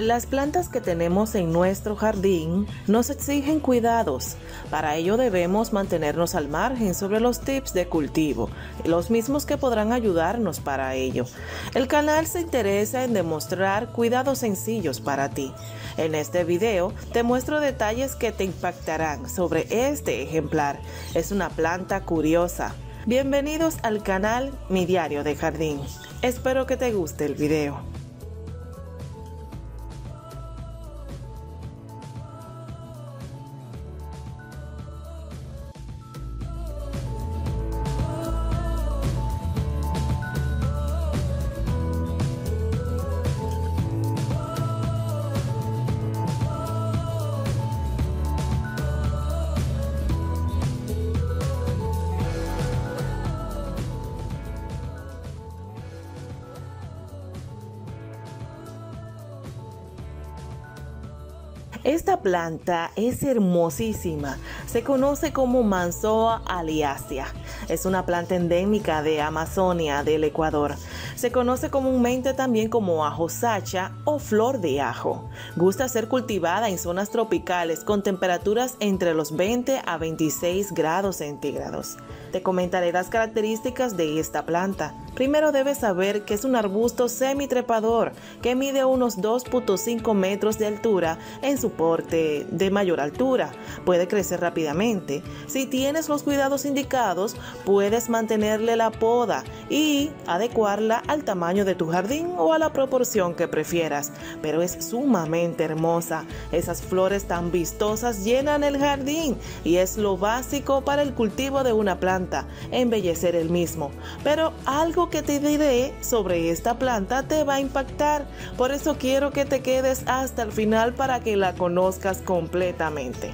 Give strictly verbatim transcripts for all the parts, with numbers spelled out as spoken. Las plantas que tenemos en nuestro jardín nos exigen cuidados. Para ello debemos mantenernos al margen sobre los tips de cultivo, los mismos que podrán ayudarnos para ello. El canal se interesa en demostrar cuidados sencillos para ti. En este video te muestro detalles que te impactarán sobre este ejemplar. Es una planta curiosa. Bienvenidos al canal Mi Diario de Jardín. Espero que te guste el video. Esta planta es hermosísima, se conoce como Mansoa alliacea. Es una planta endémica de Amazonia del Ecuador. Se conoce comúnmente también como ajo sacha o flor de ajo. Gusta ser cultivada en zonas tropicales con temperaturas entre los veinte a veintiséis grados centígrados. Te comentaré las características de esta planta. Primero debes saber que es un arbusto semitrepador que mide unos dos punto cinco metros de altura en su porte de mayor altura. Puede crecer rápidamente. Si tienes los cuidados indicados, puedes mantenerle la poda y adecuarla al tamaño de tu jardín o a la proporción que prefieras. Pero es sumamente hermosa. Esas flores tan vistosas llenan el jardín y es lo básico para el cultivo de una planta, embellecer el mismo. Pero algo que te diré sobre esta planta te va a impactar, por eso quiero que te quedes hasta el final para que la conozcas completamente.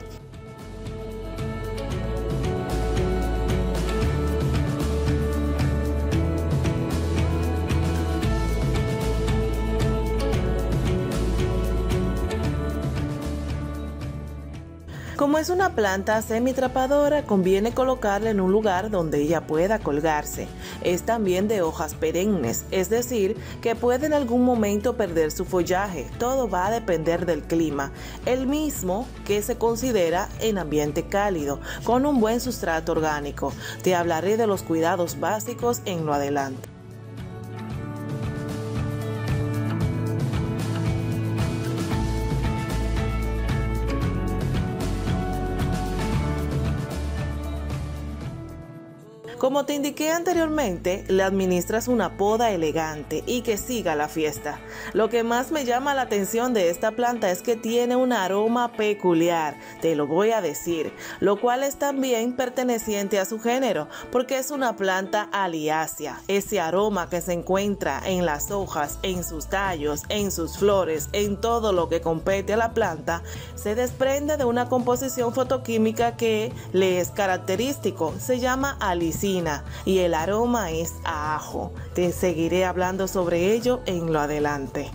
Como es una planta semitrapadora, conviene colocarla en un lugar donde ella pueda colgarse. Es también de hojas perennes, es decir, que puede en algún momento perder su follaje. Todo va a depender del clima, el mismo que se considera en ambiente cálido, con un buen sustrato orgánico. Te hablaré de los cuidados básicos en lo adelante. Como te indiqué anteriormente, le administras una poda elegante y que siga la fiesta. Lo que más me llama la atención de esta planta es que tiene un aroma peculiar, te lo voy a decir, lo cual es también perteneciente a su género, porque es una planta alliacea. Ese aroma que se encuentra en las hojas, en sus tallos, en sus flores, en todo lo que compete a la planta, se desprende de una composición fotoquímica que le es característico, se llama allicina. Y el aroma es a ajo. Te seguiré hablando sobre ello en lo adelante.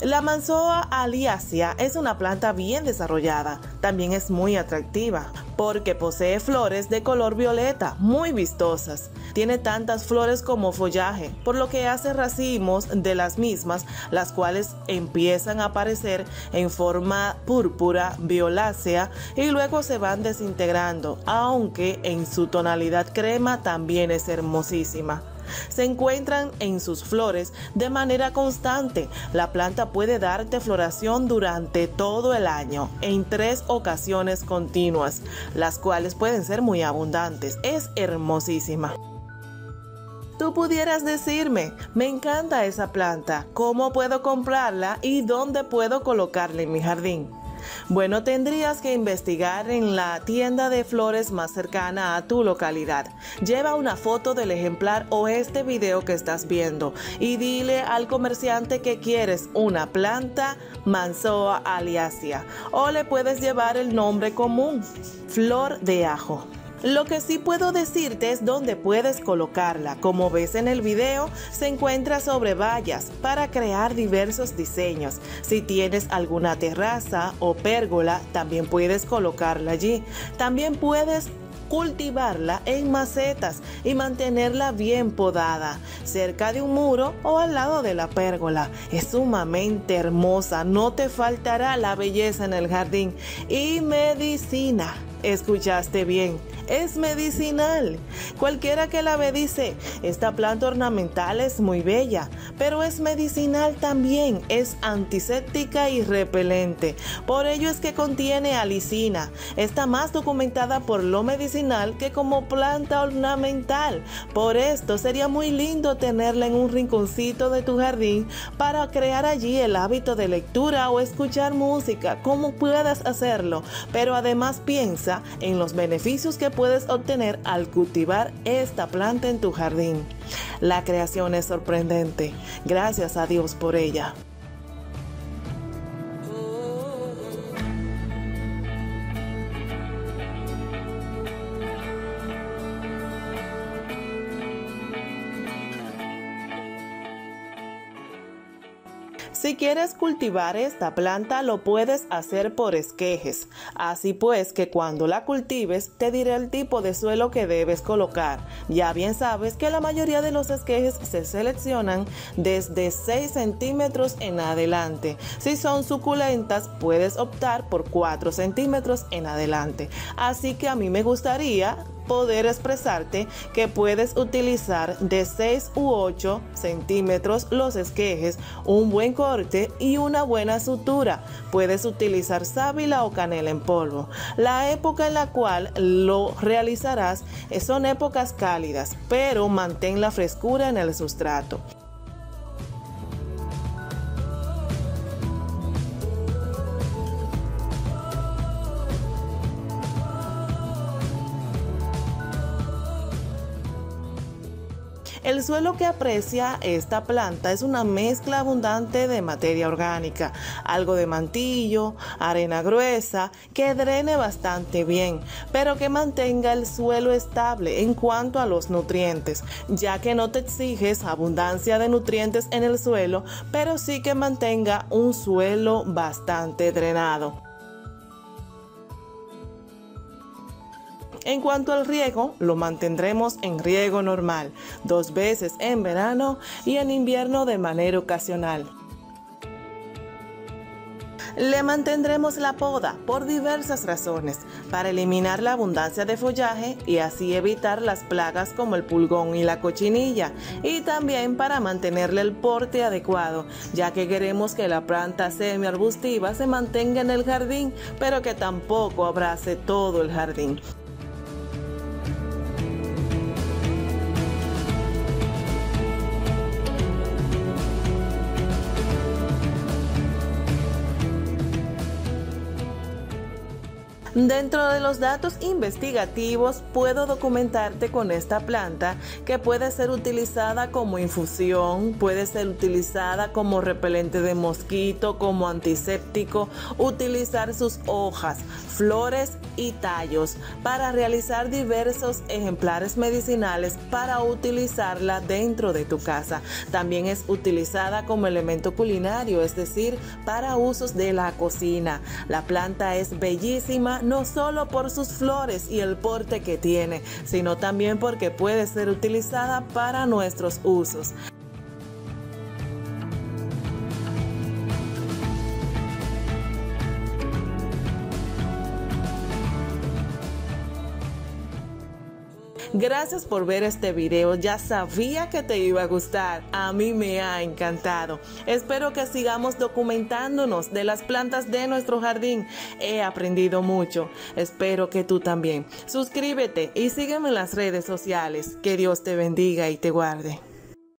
La Mansoa alliacea es una planta bien desarrollada, también es muy atractiva porque posee flores de color violeta muy vistosas. Tiene tantas flores como follaje, por lo que hace racimos de las mismas, las cuales empiezan a aparecer en forma púrpura violácea y luego se van desintegrando, aunque en su tonalidad crema también es hermosísima. Se encuentran en sus flores de manera constante. La planta puede darte floración durante todo el año en tres ocasiones continuas, las cuales pueden ser muy abundantes. Es hermosísima. Tú pudieras decirme, me encanta esa planta, ¿cómo puedo comprarla y dónde puedo colocarla en mi jardín? Bueno, tendrías que investigar en la tienda de flores más cercana a tu localidad. Lleva una foto del ejemplar o este video que estás viendo y dile al comerciante que quieres una planta Mansoa alliacea, o le puedes llevar el nombre común, flor de ajo. Lo que sí puedo decirte es dónde puedes colocarla. Como ves en el video, se encuentra sobre vallas para crear diversos diseños. Si tienes alguna terraza o pérgola, también puedes colocarla allí. También puedes cultivarla en macetas y mantenerla bien podada, cerca de un muro o al lado de la pérgola. Es sumamente hermosa, no te faltará la belleza en el jardín. Y medicina, escuchaste bien, es medicinal. Cualquiera que la ve dice, esta planta ornamental es muy bella, pero es medicinal también, es antiséptica y repelente. Por ello es que contiene alicina. Está más documentada por lo medicinal que como planta ornamental. Por esto sería muy lindo tenerla en un rinconcito de tu jardín para crear allí el hábito de lectura o escuchar música, como puedas hacerlo. Pero además piensa en los beneficios que puedes obtener al cultivar esta planta en tu jardín. La creación es sorprendente. Gracias a Dios por ella. Si quieres cultivar esta planta, lo puedes hacer por esquejes. Así pues que cuando la cultives, te diré el tipo de suelo que debes colocar. Ya bien sabes que la mayoría de los esquejes se seleccionan desde seis centímetros en adelante. Si son suculentas, puedes optar por cuatro centímetros en adelante. Así que a mí me gustaría poder expresarte que puedes utilizar de seis u ocho centímetros los esquejes, un buen corte y una buena sutura. Puedes utilizar sábila o canela en polvo. La época en la cual lo realizarás son épocas cálidas, pero mantén la frescura en el sustrato. El suelo que aprecia esta planta es una mezcla abundante de materia orgánica, algo de mantillo, arena gruesa, que drene bastante bien, pero que mantenga el suelo estable en cuanto a los nutrientes, ya que no te exiges abundancia de nutrientes en el suelo, pero sí que mantenga un suelo bastante drenado. En cuanto al riego, lo mantendremos en riego normal, dos veces en verano y en invierno de manera ocasional. Le mantendremos la poda por diversas razones, para eliminar la abundancia de follaje y así evitar las plagas como el pulgón y la cochinilla, y también para mantenerle el porte adecuado, ya que queremos que la planta semiarbustiva se mantenga en el jardín, pero que tampoco abrace todo el jardín. Dentro de los datos investigativos puedo documentarte con esta planta que puede ser utilizada como infusión, puede ser utilizada como repelente de mosquito, como antiséptico, utilizar sus hojas, flores y tallos para realizar diversos ejemplares medicinales para utilizarla dentro de tu casa. También es utilizada como elemento culinario, es decir, para usos de la cocina. La planta es bellísima, no solo por sus flores y el porte que tiene, sino también porque puede ser utilizada para nuestros usos. Gracias por ver este video, ya sabía que te iba a gustar, a mí me ha encantado. Espero que sigamos documentándonos de las plantas de nuestro jardín, he aprendido mucho, espero que tú también. Suscríbete y sígueme en las redes sociales, que Dios te bendiga y te guarde.